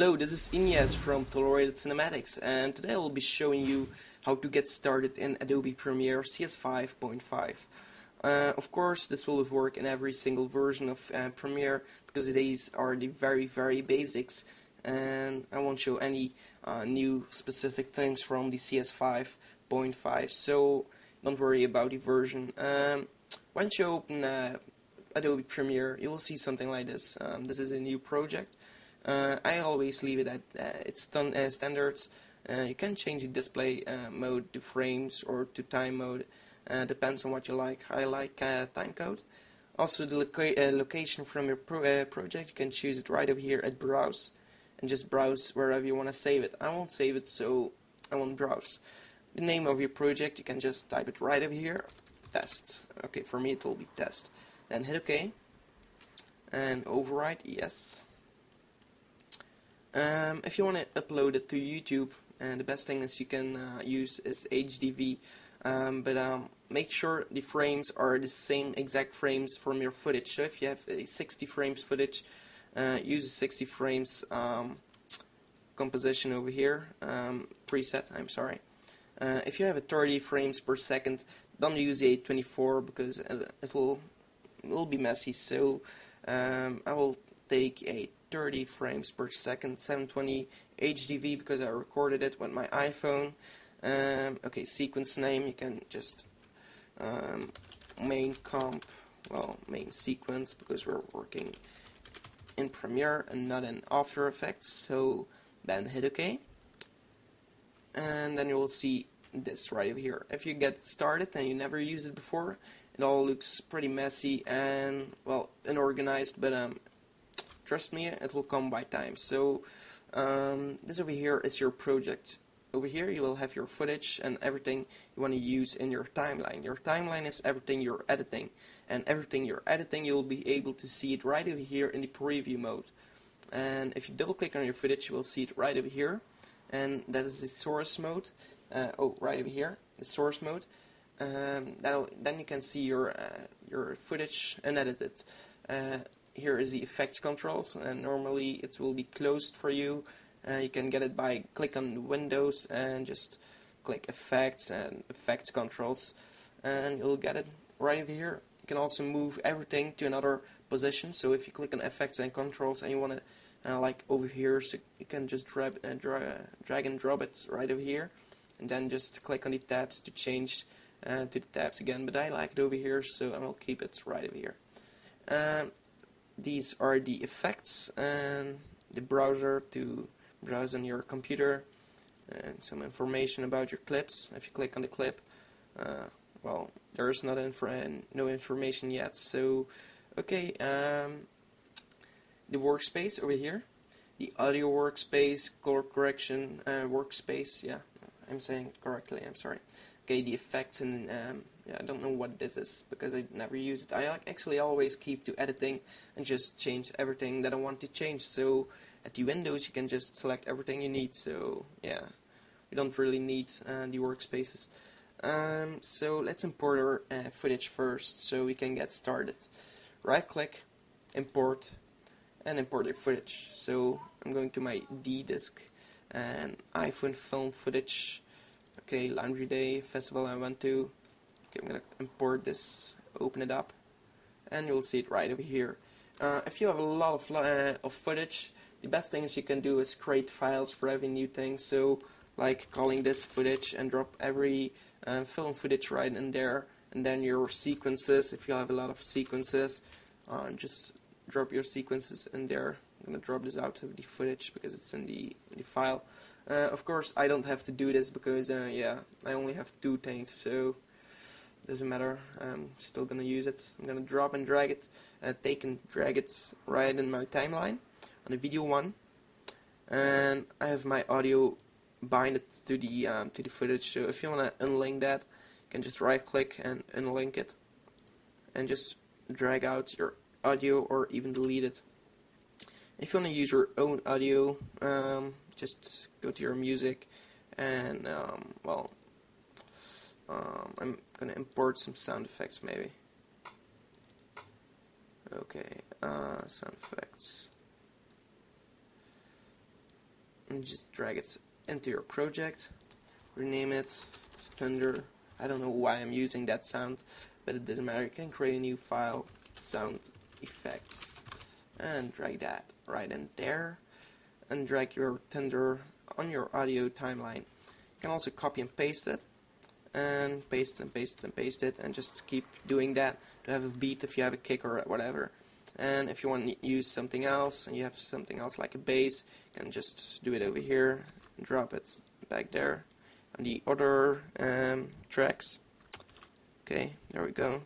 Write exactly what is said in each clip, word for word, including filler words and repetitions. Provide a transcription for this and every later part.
Hello, this is Ignace from Tolerated Cinematics, and today I will be showing you how to get started in Adobe Premiere C S five point five. Uh, of course, this will work in every single version of uh, Premiere, because these are the very, very basics, and I won't show any uh, new specific things from the C S five point five, so don't worry about the version. Um, once you open uh, Adobe Premiere, you will see something like this. Um, this is a new project. Uh, I always leave it at uh, its st uh, standards. Uh, you can change the display uh, mode to frames or to time mode. Uh, depends on what you like. I like uh, time code. Also, the loca uh, location from your pro uh, project, you can choose it right over here at browse, and just browse wherever you want to save it. I won't save it, so I won't browse. The name of your project, you can just type it right over here. Test. Okay, for me it will be test. Then hit OK and override yes. Um, if you want to upload it to YouTube, and uh, the best thing is you can uh, use is H D V, um, but um, make sure the frames are the same exact frames from your footage. So if you have a sixty frames footage, uh, use a sixty frames um, composition over here, um, preset, I'm sorry. Uh, if you have a thirty frames per second, don't use a twenty-four, because it will, it will be messy, so um, I will take a thirty frames per second, seven twenty H D V, because I recorded it with my iPhone. Um, okay, sequence name, you can just um, main comp, well, main sequence, because we're working in Premiere and not in After Effects, so then hit OK. And then you will see this right over here. If you get started and you never used it before, it all looks pretty messy and, well, unorganized, but um, trust me, it will come by time. So um, this over here is your project. Over here you will have your footage and everything you want to use in your timeline. Your timeline is everything you're editing, and everything you're editing you will be able to see it right over here in the preview mode. And if you double click on your footage, you will see it right over here, and that is the source mode. Uh, oh, right over here, the source mode. Um, that'll, then you can see your uh, your footage unedited. Uh, Here is the effects controls, and normally it will be closed for you. Uh, you can get it by click on Windows and just click effects and effects controls, and you'll get it right over here. You can also move everything to another position. So if you click on effects and controls and you want to uh, like over here, so you can just drag and dra drag and drop it right over here, and then just click on the tabs to change uh, to the tabs again. But I like it over here, so I will keep it right over here. Um, These are the effects, and the browser to browse on your computer, and some information about your clips. If you click on the clip, uh, well, there is not infra no information yet. So, okay, um, the workspace over here, the audio workspace, color correction uh, workspace. Yeah, I'm saying it correctly. I'm sorry. Okay, the effects, and um, yeah, I don't know what this is, because I never use it. I actually always keep to editing and just change everything that I want to change. So at the windows you can just select everything you need. So yeah, we don't really need uh, the workspaces. Um, so let's import our uh, footage first, so we can get started. Right click, import, and import your footage. So I'm going to my D disk and iPhone film footage. Okay, laundry day, festival I went to. Okay, I'm gonna import this, open it up, and you'll see it right over here. Uh, if you have a lot of, uh, of footage, the best things you can do is create files for every new thing. So, like calling this footage, and drop every uh, film footage right in there, and then your sequences, if you have a lot of sequences, uh, just drop your sequences in there. I'm gonna drop this out of the footage because it's in the, the file. Uh, of course, I don't have to do this because uh, yeah, I only have two things, so doesn't matter. I'm still gonna use it. I'm gonna drop and drag it, uh, take and drag it right in my timeline on the video one, and I have my audio binded to the um, to the footage. So if you wanna unlink that, you can just right click and unlink it, and just drag out your audio or even delete it. If you want to use your own audio, um, just go to your music, and um, well, um, I'm gonna import some sound effects maybe. Okay, uh, sound effects. and just drag it into your project, rename it, it's Thunder. I don't know why I'm using that sound, but it doesn't matter. You can create a new file, sound effects, and drag that right in there, and drag your Thunder on your audio timeline. You can also copy and paste it, and paste and paste and paste it, and just keep doing that to have a beat if you have a kick or whatever. And if you want to use something else, and you have something else like a bass, you can just do it over here and drop it back there on the other um, tracks. Okay, there we go.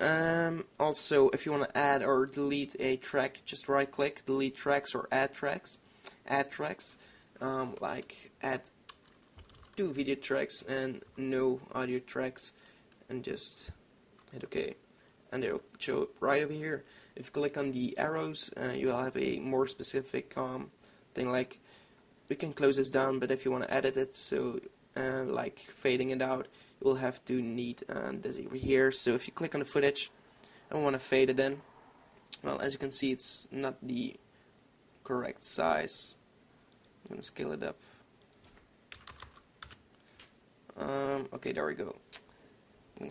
Um, also, if you want to add or delete a track, just right click, delete tracks or add tracks. Add tracks, um, like add two video tracks and no audio tracks, and just hit OK. And they'll show up right over here. If you click on the arrows, uh, you'll have a more specific um, thing. Like, we can close this down, but if you want to edit it, so uh, like fading it out, you'll have to need uh, this over here. So if you click on the footage and want to fade it in, well, as you can see, it's not the correct size. I'm gonna scale it up. Um, okay, there we go.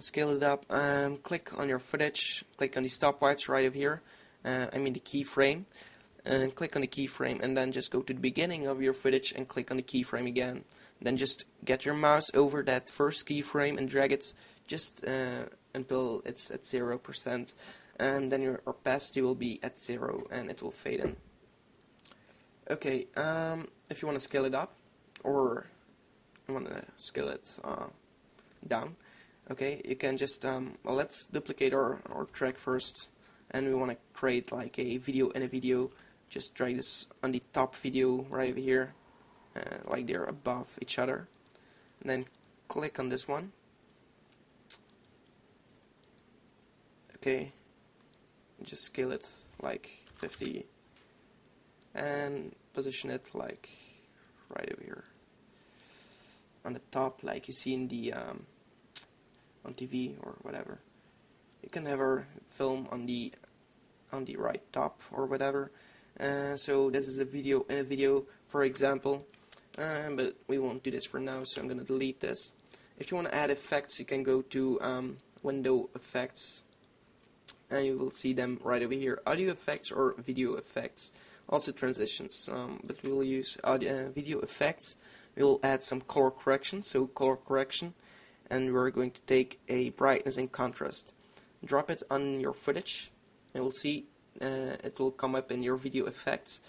Scale it up, um, click on your footage, click on the stopwatch right over here, uh, I mean the keyframe, and click on the keyframe, and then just go to the beginning of your footage and click on the keyframe again. Then just get your mouse over that first keyframe and drag it just uh, until it's at zero percent, and then your opacity will be at zero and it will fade in. Okay, um, if you want to scale it up, or you want to scale it uh, down, okay, you can just, um, well, let's duplicate our, our track first, and we want to create like a video in a video. Just drag this on the top video right over here, uh, like they're above each other, and then click on this one. Okay, just scale it like fifty, and position it like right over here, on the top like you see in the... Um, on T V or whatever. You can have our film on the on the right top or whatever. Uh, so this is a video in a video, for example, uh, but we won't do this for now, so I'm gonna delete this. If you want to add effects, you can go to um, Window Effects, and you will see them right over here, audio effects or video effects, also transitions, um, but we'll use audio, uh, video effects. We'll add some color correction, so color correction, and we're going to take a brightness and contrast. Drop it on your footage, and we'll see uh, it will come up in your video effects.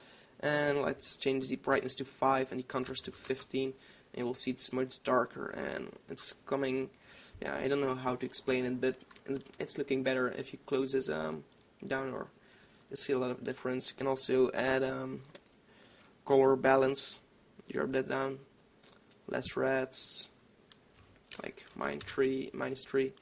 And let's change the brightness to five and the contrast to fifteen, and we'll see it's much darker and it's coming. Yeah, I don't know how to explain it, but it's looking better if you close this um, down, or you see a lot of difference. You can also add um, color balance, drop that down, less reds, like minus three, minus three.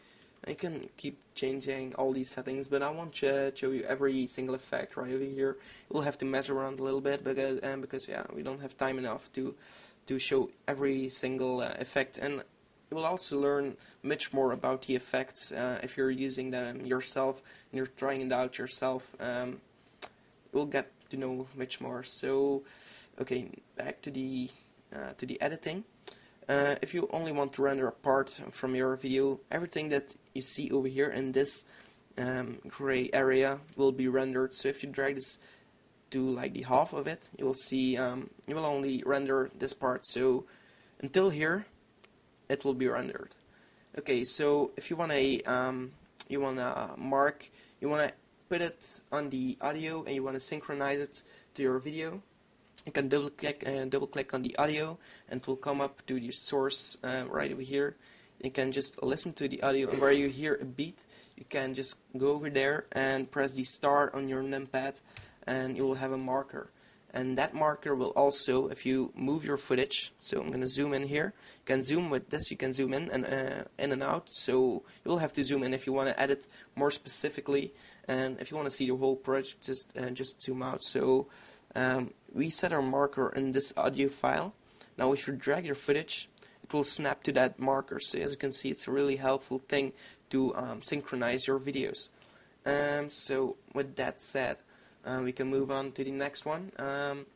I can keep changing all these settings, but I won't show you every single effect right over here. We'll have to mess around a little bit, because um, because yeah, we don't have time enough to to show every single uh, effect, and you'll also learn much more about the effects uh, if you're using them yourself and you're trying it out yourself. Um, we'll get to know much more. So, okay, back to the uh, to the editing. Uh, if you only want to render a part from your video, everything that you see over here in this um, gray area will be rendered. So if you drag this to like the half of it, you will see um, you will only render this part. So until here, it will be rendered. Okay, so if you want a um, you want to mark, you want to put it on the audio, and you want to synchronize it to your video, you can double click and double click on the audio, and it will come up to the source uh, right over here. You can just listen to the audio, and where you hear a beat, you can just go over there and press the star on your numpad, and you will have a marker. And that marker will also, if you move your footage, so I'm going to zoom in here. You can zoom with this, you can zoom in and uh, in and out, so you'll have to zoom in if you want to edit more specifically, and if you want to see the whole project, just uh, just zoom out. So Um, we set our marker in this audio file. Now if you drag your footage, it will snap to that marker. So as you can see, it's a really helpful thing to um, synchronize your videos. Um, so with that said, uh, we can move on to the next one. Um,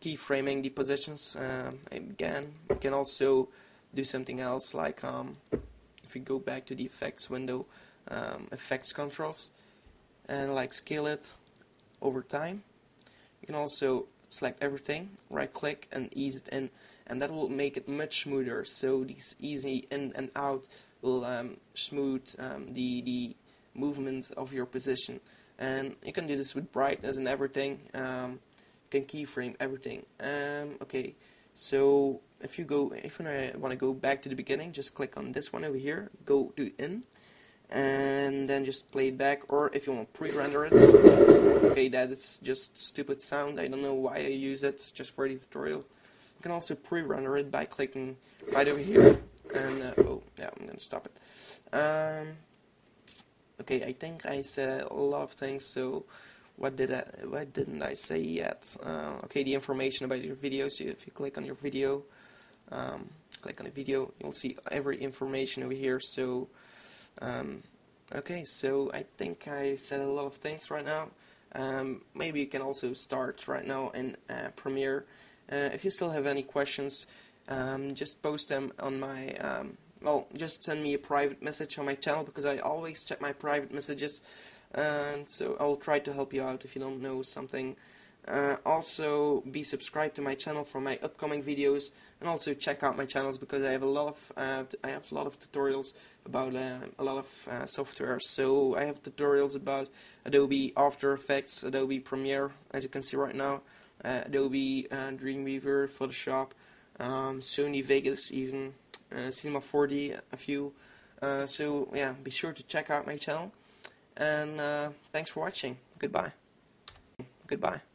keyframing the positions um, again. You can also do something else, like um, if we go back to the effects window, um, effects controls, and like scale it over time. You can also select everything, right click and ease it in, and that will make it much smoother. So these easy in and out will um, smooth um, the, the movement of your position. And you can do this with brightness and everything. Um, you can keyframe everything. Um, okay, so if you go, if you want to go back to the beginning, just click on this one over here, go to in, and then just play it back. Or if you want to pre-render it, okay, that is just stupid sound, I don't know why I use it, just for the tutorial. You can also pre-render it by clicking right over here, and uh, oh yeah, I'm gonna stop it. Um, okay, I think I said a lot of things, so what did I, what didn't I say yet? Uh, okay, the information about your video, so if you click on your video, um, click on the video, you'll see every information over here. So Um, okay, so I think I said a lot of things right now. Um, maybe you can also start right now in uh, Premiere. Uh, if you still have any questions, um, just post them on my, um, well, just send me a private message on my channel, because I always check my private messages, and so I'll try to help you out if you don't know something. Uh, also, be subscribed to my channel for my upcoming videos, and also check out my channels, because I have a lot of uh, I have a lot of tutorials about uh, a lot of uh, software. So I have tutorials about Adobe After Effects, Adobe Premiere, as you can see right now, uh, Adobe uh, Dreamweaver, Photoshop, um, Sony Vegas, even uh, Cinema four D, a few. Uh, so yeah, be sure to check out my channel, and uh, thanks for watching. Goodbye. Goodbye.